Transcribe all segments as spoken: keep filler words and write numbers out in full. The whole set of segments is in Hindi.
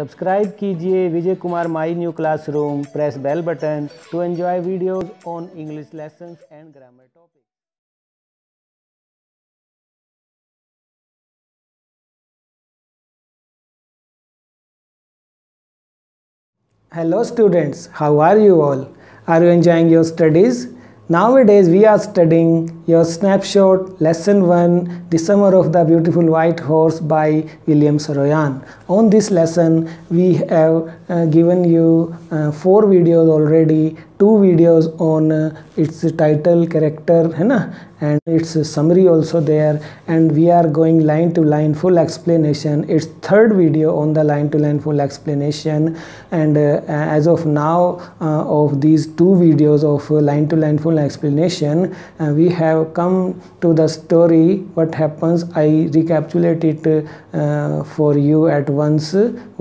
सब्सक्राइब कीजिए Vijay Kumar my new classroom, press bell button to enjoy videos on English lessons and grammar topic. Hello students, how are you all? Are you enjoying your studies? Nowadays we are studying your snapshot lesson one, The Summer of the Beautiful White Horse by William Saroyan. On this lesson we have uh, given you uh, four videos already, two videos on uh, its title, character, hai na? And its summary also there, and we are going line to line full explanation. It's third video on the line to line full explanation, and uh, as of now uh, of these two videos of uh, line to line full explanation uh, we have come to the story what happens. I recapitulate it uh, for you at once.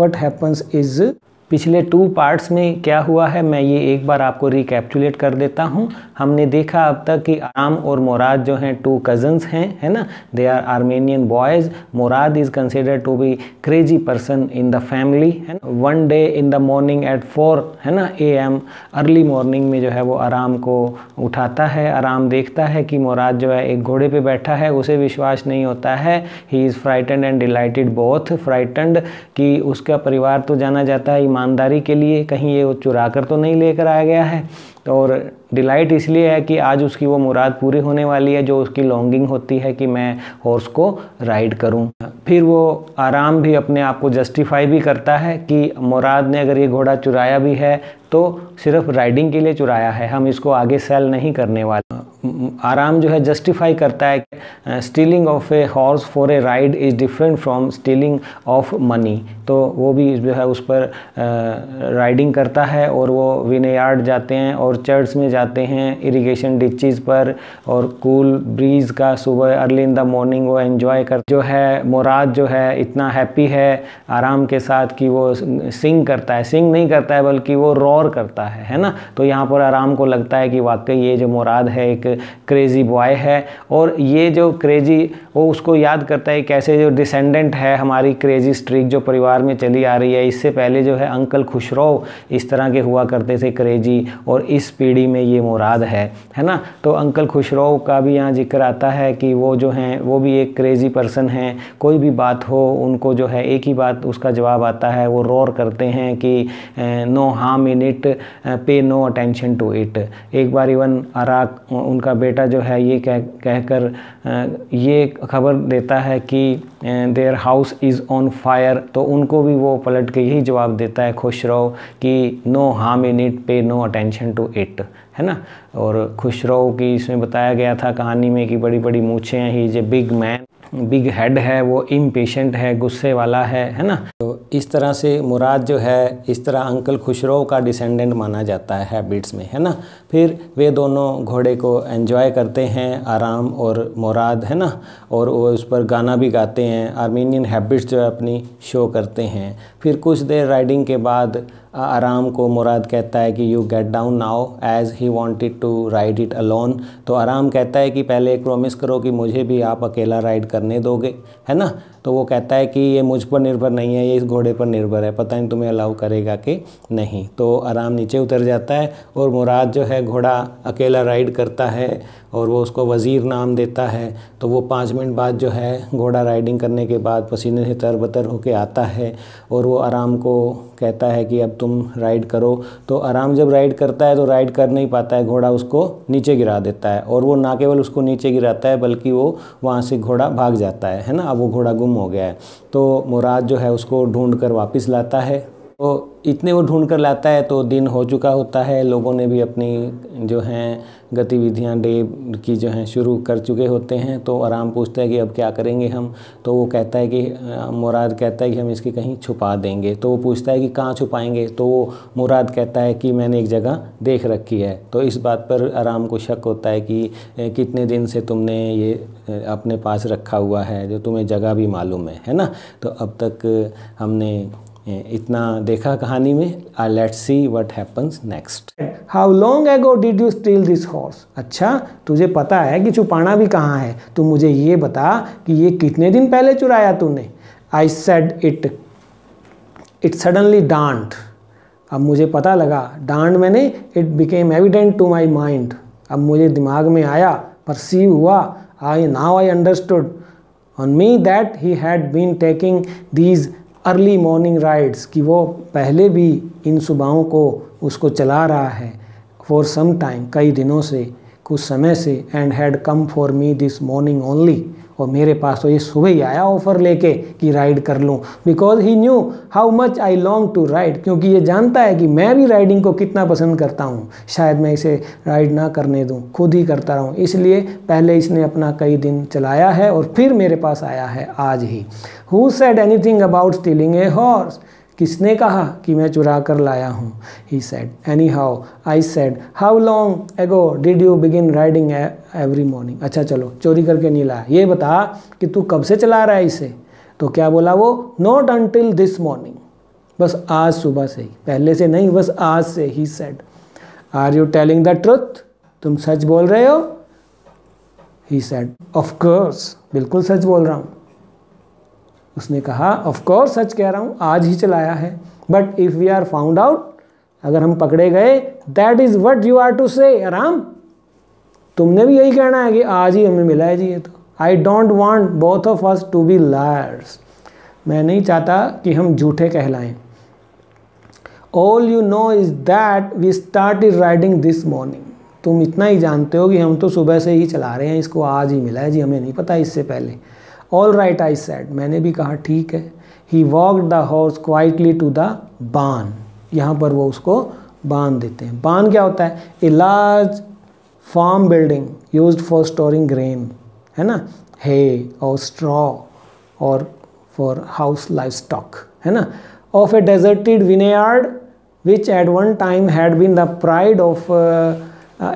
What happens is, पिछले टू पार्ट्स में क्या हुआ है मैं ये एक बार आपको रिकैप्चुलेट कर देता हूँ। हमने देखा अब तक कि आराम और मुराद जो हैं टू कज़न्स हैं, है ना, they are Armenian boys. Murad is considered to be crazy person in the family, है ना। One day in the morning at four, है ना, ए एम अर्ली मॉर्निंग में जो है वो आराम को उठाता है। आराम देखता है कि मुराद जो है एक घोड़े पर बैठा है, उसे विश्वास नहीं होता है। He is frightened and delighted both. Frightened कि उसका परिवार तो जाना जाता है ईमानदारी के लिए, कहीं ये वो चुरा कर तो नहीं लेकर आया गया है, और डिलाइट इसलिए है कि आज उसकी वो मुराद पूरी होने वाली है जो उसकी लॉन्गिंग होती है कि मैं हॉर्स को राइड करूं। फिर वो आराम भी अपने आप को जस्टिफाई भी करता है कि मुराद ने अगर ये घोड़ा चुराया भी है तो सिर्फ राइडिंग के लिए चुराया है, हम इसको आगे सेल नहीं करने वाले। आराम जो है जस्टिफाई करता है, stealing of a horse for a ride is different from stealing of money. तो वो भी जो है उस पर राइडिंग करता है, और वो विनयार्ड जाते हैं और चर्च में जाते हैं, इरिगेशन डिचेज़ पर, और कूल ब्रीज़ का सुबह अर्ली इन द मॉर्निंग वो एंजॉय कर। जो है मुराद जो है इतना हैप्पी है आराम के साथ कि वो सिंग करता है, सिंग नहीं करता है बल्कि वो रोर करता है, है ना। तो यहाँ पर आराम को लगता है कि वाकई ये जो मुराद है एक क्रेज़ी बॉय है, और ये जो क्रेज़ी वो उसको याद करता है कैसे जो डिसेंडेंट है हमारी क्रेज़ी स्ट्रीक जो परिवार में चली आ रही है, इससे पहले जो है अंकल खुशरो इस तरह के हुआ करते थे क्रेज़ी, और इस पीढ़ी में ये मुराद है, है ना। तो अंकल खुशरो का भी यहाँ जिक्र आता है कि वो जो हैं वो भी एक क्रेज़ी पर्सन हैं, कोई भी बात हो उनको जो है एक ही बात उसका जवाब आता है, वो रोर करते हैं कि no harm in it, pay no attention to it. एक बार इवन अराक उनका बेटा जो है ये कह कहकर ये खबर देता है कि their house is on fire, तो उनको भी वो पलट के यही जवाब देता है खुशरो कि no harm in it, pay no attention to it, है ना। और खुशरो की इसमें बताया गया था कहानी में कि बड़ी बड़ी मूछें हैं, he is a big man, big head है, वो इम्पेशेंट है, गुस्से वाला है, है ना। तो इस तरह से मुराद जो है इस तरह अंकल खुशरो का डिसेंडेंट माना जाता है हैबिट्स में, है ना। फिर वे दोनों घोड़े को एंजॉय करते हैं आराम और मुराद, है ना, और वो उस पर गाना भी गाते हैं, आर्मेनियन हैबिट्स जो है अपनी शो करते हैं। फिर कुछ देर राइडिंग के बाद आराम को मुराद कहता है कि you get down now as he wanted to ride it alone. तो आराम कहता है कि पहले एक प्रोमिस करो कि मुझे भी आप अकेला राइड करने दोगे, है ना। तो वो कहता है कि ये मुझ पर निर्भर नहीं है, ये इस घोड़े पर निर्भर है, पता नहीं तुम्हें अलाउ करेगा कि नहीं। तो आराम नीचे उतर जाता है और मुराद जो है घोड़ा अकेला राइड करता है, और वो उसको वज़ीर नाम देता है। तो वो पाँच मिनट बाद जो है घोड़ा राइडिंग करने के बाद पसीने से तरबतर होके आता है, और वो आराम को कहता है कि अब तुम राइड करो। तो आराम जब राइड करता है तो राइड कर नहीं पाता है, घोड़ा उसको नीचे गिरा देता है, और वो ना केवल उसको नीचे गिराता है बल्कि वो वहाँ से घोड़ा भाग जाता है, है ना। अब वो घोड़ा गुम हो गया है, तो मुराद जो है उसको ढूंढ कर वापस लाता है। तो इतने वो ढूंढ कर लाता है तो दिन हो चुका होता है, लोगों ने भी अपनी जो हैं गतिविधियां डे की जो हैं शुरू कर चुके होते हैं। तो आराम पूछता है कि अब क्या करेंगे हम, तो वो कहता है कि मुराद कहता है कि हम इसकी कहीं छुपा देंगे। तो वो पूछता है कि कहाँ छुपाएंगे, तो वो मुराद कहता है कि मैंने एक जगह देख रखी है। तो इस बात पर आराम को शक होता है कि कितने दिन से तुमने ये अपने पास रखा हुआ है जो तुम्हें जगह भी मालूम है, है ना। तो अब तक हमने इतना देखा कहानी में, let's see what happens next. How long ago did you steal this horse. अच्छा, तुझे पता है कि छुपाना भी कहाँ है, तो मुझे ये बता कि ये कितने दिन पहले चुराया तूने। I said it, it suddenly dawned, अब मुझे पता लगा, डांट मैंने, it became evident to my mind, अब मुझे दिमाग में आया, परसीव हुआ, I now I understood on me that he had been taking these early morning rides, कि वो पहले भी इन सुबहों को उसको चला रहा है, फॉर सम टाइम, कई दिनों से, कुछ समय से, and had come for me this morning only, और मेरे पास तो ये सुबह ही आया ऑफर लेके कि राइड कर लूँ, because he knew how much I long to ride, क्योंकि ये जानता है कि मैं भी राइडिंग को कितना पसंद करता हूँ, शायद मैं इसे राइड ना करने दूँ, खुद ही करता रहूँ, इसलिए पहले इसने अपना कई दिन चलाया है और फिर मेरे पास आया है आज ही। Who said anything about stealing a horse, किसने कहा कि मैं चुरा कर लाया हूँ। He said anyhow, I said how long ago did you begin riding every morning, अच्छा चलो चोरी करके नहीं लाया, ये बता कि तू कब से चला रहा है इसे, तो क्या बोला वो, नॉट अनटिल दिस मॉर्निंग, बस आज सुबह से ही, पहले से नहीं बस आज से। He said are you telling the truth, तुम सच बोल रहे हो। ही सेड ऑफ कोर्स, बिल्कुल सच बोल रहा हूँ। उसने कहा ऑफ कोर्स सच कह रहा हूँ, आज ही चलाया है। But if we are found out, अगर हम पकड़े गए, that is what you are to say, Aram, तुमने भी यही कहना है कि आज ही हमें मिला है जी ये तो। I don't want both of us to be liars, मैं नहीं चाहता कि हम झूठे कहलाएं। All you know is that we started riding this morning, तुम इतना ही जानते हो कि हम तो सुबह से ही चला रहे हैं इसको, आज ही मिला है जी, हमें नहीं पता इससे पहले। ऑल राइट आई सेड, मैंने भी कहा ठीक है। He walk the horse quietly to the barn, यहाँ पर वो उसको बान देते हैं। बान क्या होता है, a large farm building used for storing grain, है ना, हे और स्ट्रॉ और फॉर हाउस लाइफ स्टॉक, है ना। Of a deserted vineyard which at one time had been the pride of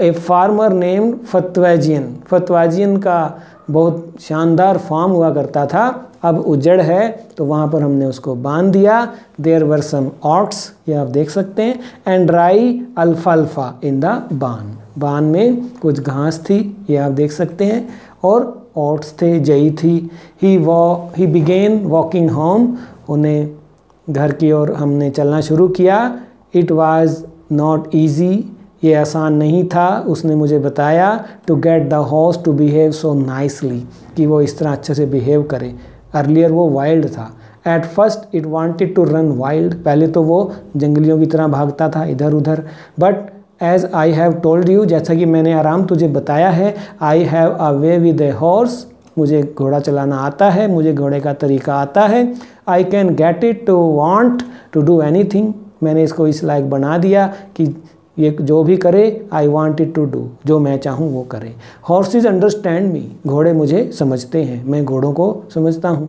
a farmer named Fetvajian, Fetvajian का बहुत शानदार फार्म हुआ करता था, अब उजड़ है, तो वहाँ पर हमने उसको बांध दिया। देयर वर सम ऑट्स, ये आप देख सकते हैं, एंड ड्राई अल्फाल्फा इन द बान, बान में कुछ घास थी, ये आप देख सकते हैं, और ऑट्स थे, जई थी। He was he began walking home, उन्हें घर की ओर हमने चलना शुरू किया। इट वाज नॉट ईजी, ये आसान नहीं था, उसने मुझे बताया, to get the horse to behave so nicely, कि वो इस तरह अच्छे से बिहेव करे। अर्लियर वो वाइल्ड था, at first it wanted to run wild, पहले तो वो जंगलियों की तरह भागता था इधर उधर। But as I have told you, जैसा कि मैंने आराम तुझे बताया है, I have a way with a horse, मुझे घोड़ा चलाना आता है, मुझे घोड़े का तरीका आता है। I can get it to want to do anything, मैंने इसको इस लायक बना दिया कि ये जो भी करे, आई वॉन्टेड टू डू, जो मैं चाहूँ वो करे। हॉर्सेज अंडरस्टैंड मी, घोड़े मुझे समझते हैं, मैं घोड़ों को समझता हूँ।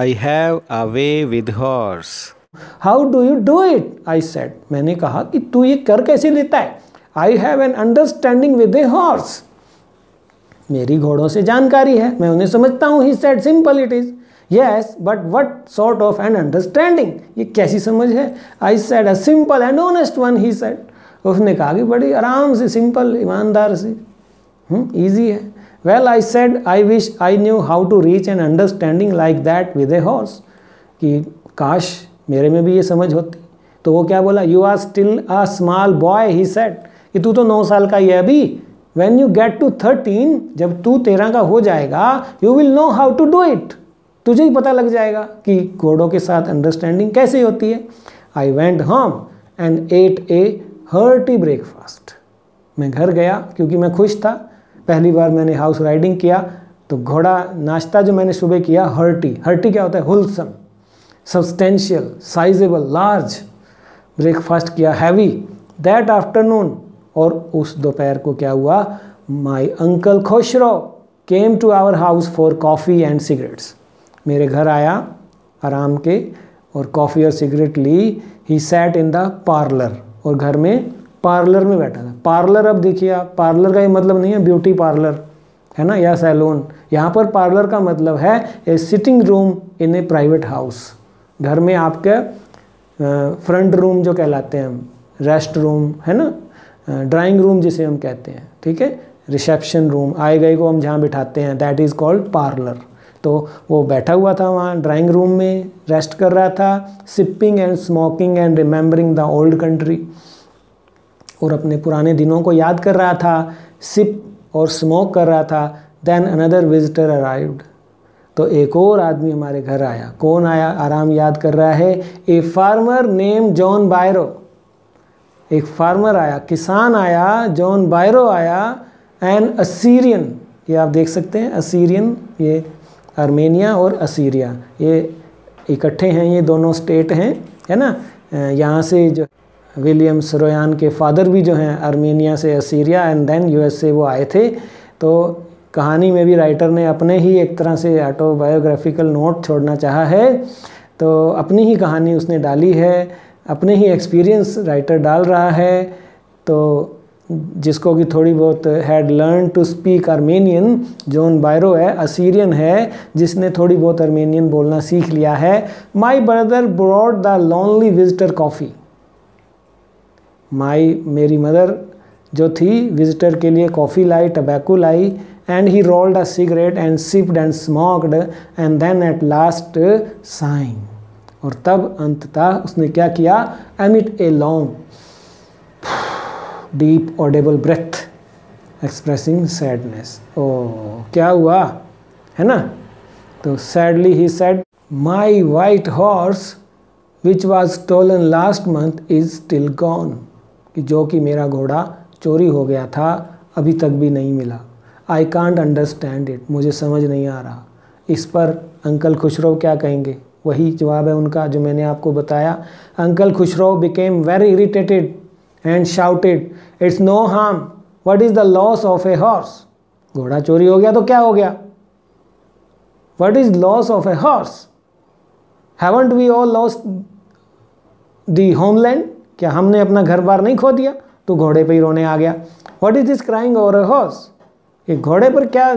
I have a way with horse. How do you do it, I said, मैंने कहा कि तू ये कर कैसे लेता है। I have an understanding with a horse, मेरी घोड़ों से जानकारी है, मैं उन्हें समझता हूँ। He said simple it is, yes but what sort of an understanding, ये कैसी समझ है। I said a simple and honest one, he said, उसने कहा कि बड़ी आराम से, सिंपल, ईमानदार से, ईजी है। Well I said I wish I knew how to reach an understanding like that with a horse, कि काश मेरे में भी ये समझ होती। तो वो क्या बोला, you are still a small boy, he said, कि तू तो नौ साल का ही है अभी। When you get to thirteen, जब तू तेरह का हो जाएगा, you will know how to do it, तुझे ही पता लग जाएगा कि घोड़ों के साथ अंडरस्टैंडिंग कैसे होती है। I went home and ate a hearty breakfast, मैं घर गया क्योंकि मैं खुश था, पहली बार मैंने हाउस राइडिंग किया। तो घोड़ा नाश्ता जो मैंने सुबह किया, हर्टी, हर्टी क्या होता है, wholesome, substantial, sizable, large breakfast किया, हैवी। दैट आफ्टरनून, और उस दोपहर को क्या हुआ, my uncle Khosrove came to our house for coffee and cigarettes, मेरे घर आया आराम के, और कॉफ़ी और सिगरेट ली। He sat in the parlour, और घर में पार्लर में बैठा था। पार्लर, अब देखिए आप, पार्लर का ये मतलब नहीं है ब्यूटी पार्लर, है ना, या सैलून, यहाँ पर पार्लर का मतलब है a sitting room in a private house, घर में आपके फ्रंट रूम जो कहलाते हैं हम, रेस्ट रूम, है ना, ड्राइंग रूम जिसे हम कहते हैं, ठीक है, रिसेप्शन रूम, आए गए को हम जहाँ बिठाते हैं, दैट इज़ कॉल्ड पार्लर। तो वो बैठा हुआ था वहाँ ड्राइंग रूम में, रेस्ट कर रहा था, sipping and smoking and remembering the old country, और अपने पुराने दिनों को याद कर रहा था, सिप और स्मोक कर रहा था। देन अनदर विजिटर अराइव्ड, तो एक और आदमी हमारे घर आया। कौन आया, आराम याद कर रहा है, a farmer name John Byro, एक फार्मर आया, किसान आया, जॉन बायरो आया। एन असीरियन, ये आप देख सकते हैं असीरियन, ये आर्मेनिया और असीरिया ये इकट्ठे हैं, ये दोनों स्टेट हैं, है ना। यहाँ से जो विलियम सरोयान के फादर भी जो हैं आर्मेनिया से असीरिया एंड देन यूएस से वो आए थे। तो कहानी में भी राइटर ने अपने ही एक तरह से ऑटोबायोग्राफिकल नोट छोड़ना चाहा है, तो अपनी ही कहानी उसने डाली है, अपने ही एक्सपीरियंस राइटर डाल रहा है। तो जिसको कि थोड़ी बहुत had learn to speak Armenian, John Byro है, असीरियन है, जिसने थोड़ी बहुत आर्मेनियन बोलना सीख लिया है। My brother brought the lonely visitor coffee, my मेरी मदर जो थी विजिटर के लिए कॉफ़ी लाई, टबैको लाई। And he rolled a cigarette and sipped and smoked and then at last sighed, और तब अंततः उसने क्या किया, emit a long deep audible breath expressing sadness. ओ क्या हुआ है ना। तो sadly he said, my white horse which was stolen last month is still gone, कि जो कि मेरा घोड़ा चोरी हो गया था अभी तक भी नहीं मिला। आई कांट अंडरस्टैंड इट, मुझे समझ नहीं आ रहा। इस पर अंकल खुशरो क्या कहेंगे, वही जवाब है उनका जो मैंने आपको बताया। Uncle Khosrove became very irritated and shouted, it's no harm, what is the loss of a horse, घोड़ा चोरी हो गया तो क्या हो गया, what is loss of a horse, haven't we all lost the homeland, क्या हमने अपना घर बार नहीं खो दिया, तो घोड़े पे ही रोने आ गया। What is this crying over a horse, ये घोड़े पर क्या,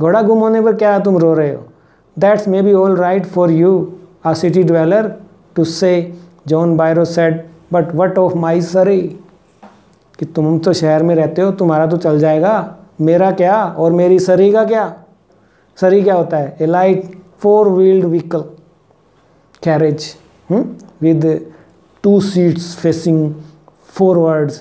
घोड़ा गुम होने पर क्या तुम रो रहे हो। That's may be all right for you a city dweller to say, John Byro said, but what of my surrey, कि तुम तो शहर में रहते हो, तुम्हारा तो चल जाएगा, मेरा क्या और मेरी सरी का क्या। सरी क्या होता है, a light four wheeled vehicle carriage with two seats facing forwards,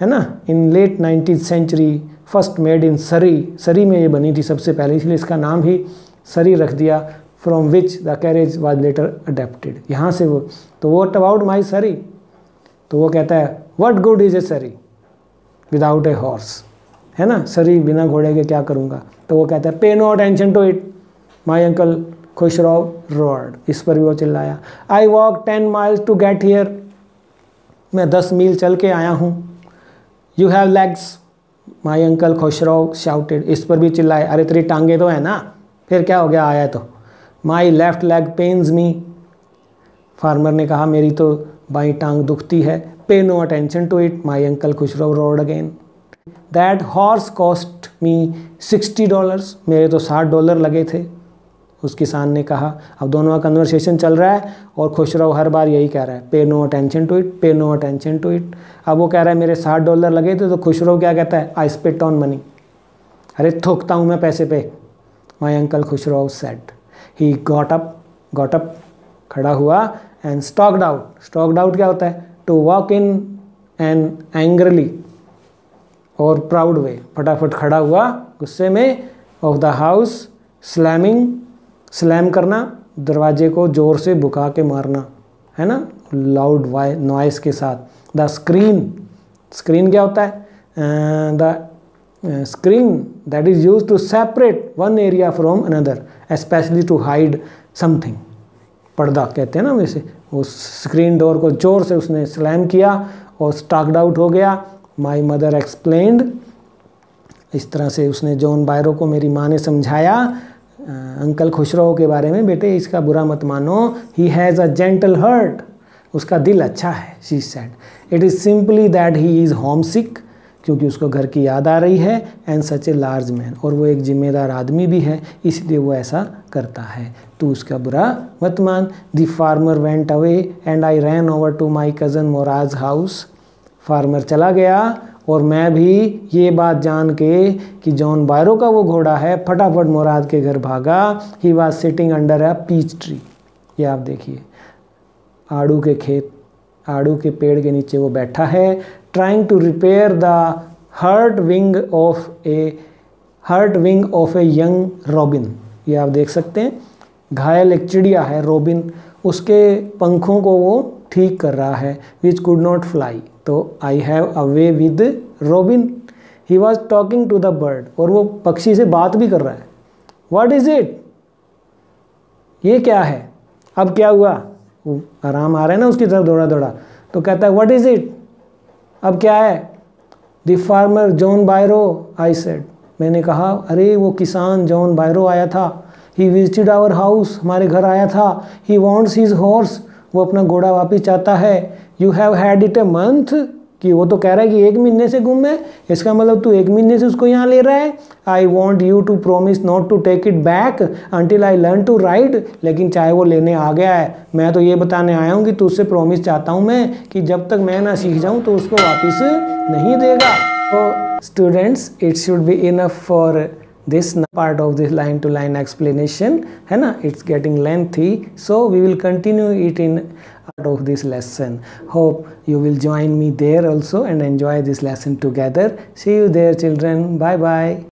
है ना, in late nineteen century first made in Surrey, Surrey में ये बनी थी सबसे पहले, इसलिए इसका नाम ही सरी रख दिया। From which the carriage was later adapted, यहाँ से वो, तो वॉट अबाउट माई सरी, तो वो कहता है व्हाट गुड इज ए सरी विदाउट ए हॉर्स, है ना, सरी बिना घोड़े के क्या करूँगा। तो वो कहता है pay no attention to it, my uncle Khosrove road, इस पर भी वो चिल्लाया। I walk ten miles to get here, मैं दस मील चल के आया हूँ। You have legs, my uncle Khosrove shouted, इस पर भी चिल्लाया, अरे तेरी टांगे तो है ना, फिर क्या हो गया आया तो। My left leg pains me, farmer ने कहा मेरी तो बाई टांग दुखती है। Pay no attention to it, my uncle Khosrove road again. That horse cost me sixty dollars, मेरे तो साठ डॉलर लगे थे, उस किसान ने कहा। अब दोनों का कन्वर्सेशन चल रहा है और खुशरो हर बार यही कह रहा है, pay no attention to it, pay no attention to it. अब वो कह रहा है मेरे साठ डॉलर लगे थे, तो खुशरो क्या कहता है, आई स्पिट ऑन मनी, अरे थूकता हूँ मैं पैसे पे। My uncle Khosrove said, he got up, got up खड़ा हुआ, and stalked out, stalked out क्या होता है, to walk in an angrily और प्राउड वे, फटाफट खड़ा हुआ गुस्से में, of the house slamming, slam करना दरवाजे को जोर से बुका के मारना, है ना, लाउड नॉइस के साथ। द स्क्रीन, स्क्रीन क्या होता है, the screen that is use to separate one area from another, especially to hide something, पर्दा कहते हैं ना वैसे। उस स्क्रीन डोर को जोर से उसने स्लैम किया और स्टॉक्ड आउट हो गया। माई मदर एक्सप्लेन्ड, इस तरह से उसने जॉन बायरो को मेरी माँ ने समझाया अंकल खुशरो के बारे में, बेटे इसका बुरा मत मानो, he has a gentle heart, उसका दिल अच्छा है। She said it is simply that he is homesick, क्योंकि उसको घर की याद आ रही है, and such a large man, और वो एक जिम्मेदार आदमी भी है इसलिए वो ऐसा करता है, तो उसका बुरा मत मान। The farmer went away and I ran over to my cousin Mourad's house, farmer चला गया और मैं भी ये बात जान के कि जॉन बायरो का वो घोड़ा है फटाफट मुराद के घर भागा। He was sitting under a peach tree. ये आप देखिए आड़ू के खेत आड़ू के पेड़ के नीचे वो बैठा है। Trying to repair the hurt wing of a hurt wing of a young robin. ये आप देख सकते हैं घायल एक चिड़िया है रॉबिन उसके पंखों को वो ठीक कर रहा है। Which could not fly. तो I have a way with robin. He was talking to the bird. और वो पक्षी से बात भी कर रहा है। What is it. ये क्या है। अब क्या हुआ वो आराम आ रहा है ना उसकी तरफ दौड़ा दौड़ा तो कहता है व्हाट इज इट। अब क्या है। The farmer John Byro I said. मैंने कहा अरे वो किसान जॉन बायरो आया था। He visited our house. हमारे घर आया था। He wants his horse. वो अपना घोड़ा वापस चाहता है। You have had it a month. कि वो तो कह रहा है कि एक महीने से गुम है। इसका मतलब तू एक महीने से उसको यहाँ ले रहा है। I want you to promise not to take it back until I learn to ride. लेकिन चाहे वो लेने आ गया है मैं तो ये बताने आया हूँ कि तू उससे प्रॉमिस चाहता हूँ मैं कि जब तक मैं ना सीख जाऊँ तो उसको वापस नहीं देगा। तो students it should be enough for this part of this line to line explanation है ना। it's getting lengthy so we will continue it in part of this lesson. hope you will join me there also and enjoy this lesson together. see you there children. bye bye.